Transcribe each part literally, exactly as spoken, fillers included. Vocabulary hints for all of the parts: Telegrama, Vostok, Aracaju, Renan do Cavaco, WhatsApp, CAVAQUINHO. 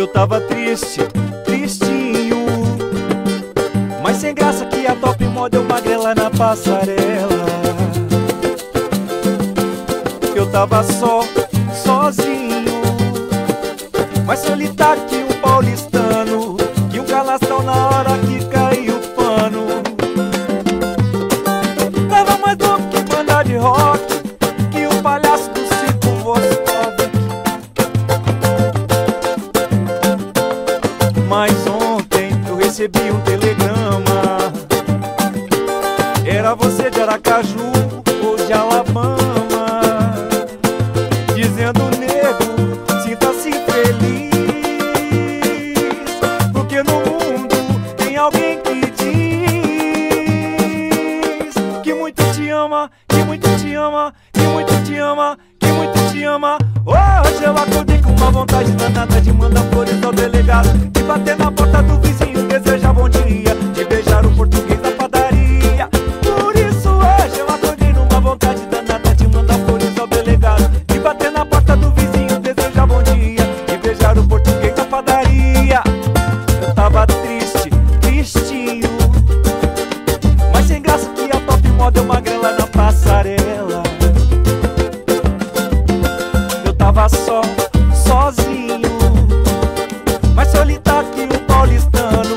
eu tava triste, tristinho, mas sem graça que a top model magrela na passarela. Eu tava só, sozinho, mas solitário que um paulistano, que um calastrão na hora que caiu o pano. Tava mais louco que banda de rock, que o palhaço do circo Vostok. Mas ontem eu recebi um telegrama, era você de Aracaju ou de Alabama, dizendo: nego, sinta-se feliz, porque no mundo tem alguém que diz que muito te ama, que muito te ama, que muito te ama, que muito te ama. Hoje eu acordei com uma vontade danada de mandar flores ao delegado, de bater na porta do vizinho, desejar bom dia, de beijar o português da padaria. Por isso hoje eu acordei numa vontade danada de mandar flores ao delegado, bater na porta do vizinho, desejar bom dia, e beijar o português da padaria. Eu tava triste, tristinho, mas sem graça que a top model magrela na passarela. Eu tava só, sozinho, mas solitário que um paulistano,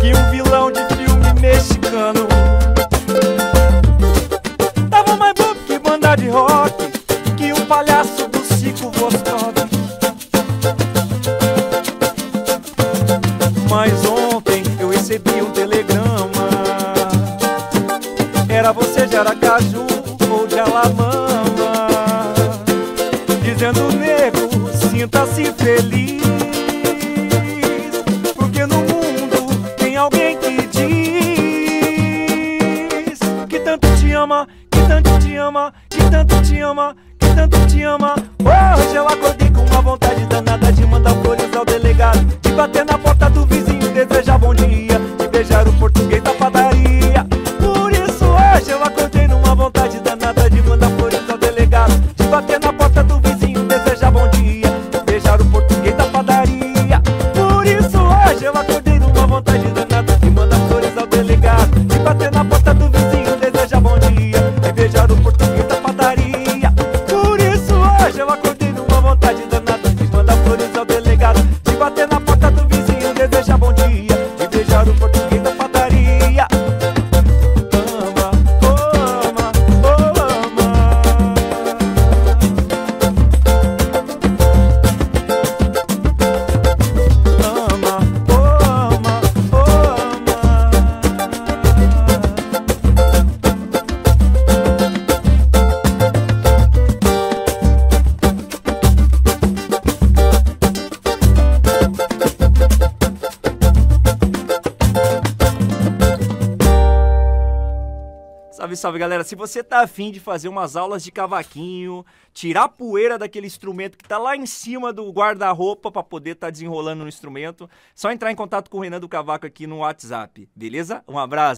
que um vilão de filme mexicano. Tava mais bobo que banda de rock, palhaço do Cico Vostok. Mas ontem eu recebi um telegrama, era você de Aracaju ou de Alabama, dizendo: nego, sinta-se feliz, porque no mundo tem alguém que diz que tanto te ama, que tanto te ama, que tanto te ama, tanto te ama. Hoje eu acordei com uma vontade danada de mandar flores ao delegado, de bater na porta do vizinho, desejar bom dia, de beijar o português da padaria. Por isso hoje eu acordei numa vontade danada de mandar flores ao delegado, de bater na porta do vizinho, desejar bom dia, de beijar o português da padaria. Por isso hoje eu acordei numa vontade danada de mandar flores ao delegado, de bater na porta do vizinho, desejar bom dia, de beijar o português da padaria. Salve, salve, galera! Se você tá afim de fazer umas aulas de cavaquinho, tirar a poeira daquele instrumento que tá lá em cima do guarda-roupa para poder tá desenrolando no instrumento, só entrar em contato com o Renan do Cavaco aqui no WhatsApp, beleza? Um abraço!